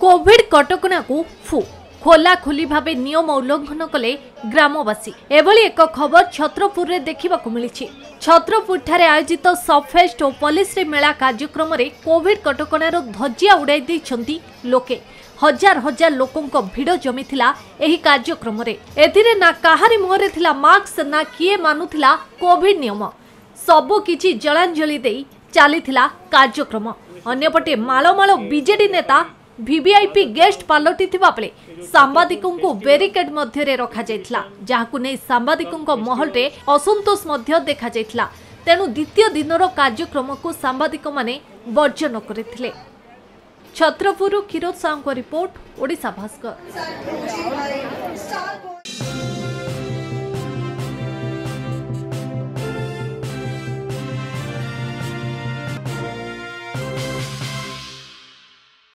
Covid कटकणा को फु खोलाखोली भावे नियम उल्लंघन कले ग्रामवासी। एभली एक खबर छत्रपुर रे देखा मिली। छत्रपुर ठारे आयोजित सबफेस्ट और पॉलिश्री मेला कार्यक्रम में कोविड कटकणार धज्जिया उड़ाई देइछंती लोके। हजार हजार लोकों भिड़ जमी कार्यक्रम में ना काहारी मुहरे थिला मास्क ना किए मानुला कोविड नियम सबो किछि जलांजलि देई चलीथिला कार्यक्रम। अन्यपटे मालमाल बीजेडी नेता वीवीआईपी गेस्ट पालटी बेले सांबादिकों को बेरिकेड मध्य रखा जाने सांबादिकों महल में असंतोष देखा जा। तेणु द्वितीय दिनर कार्यक्रम को सांबादिक माने बर्जन करथिले। छत्रपुर क्षीरोद साहू रिपोर्ट ओडिशा भास्कर।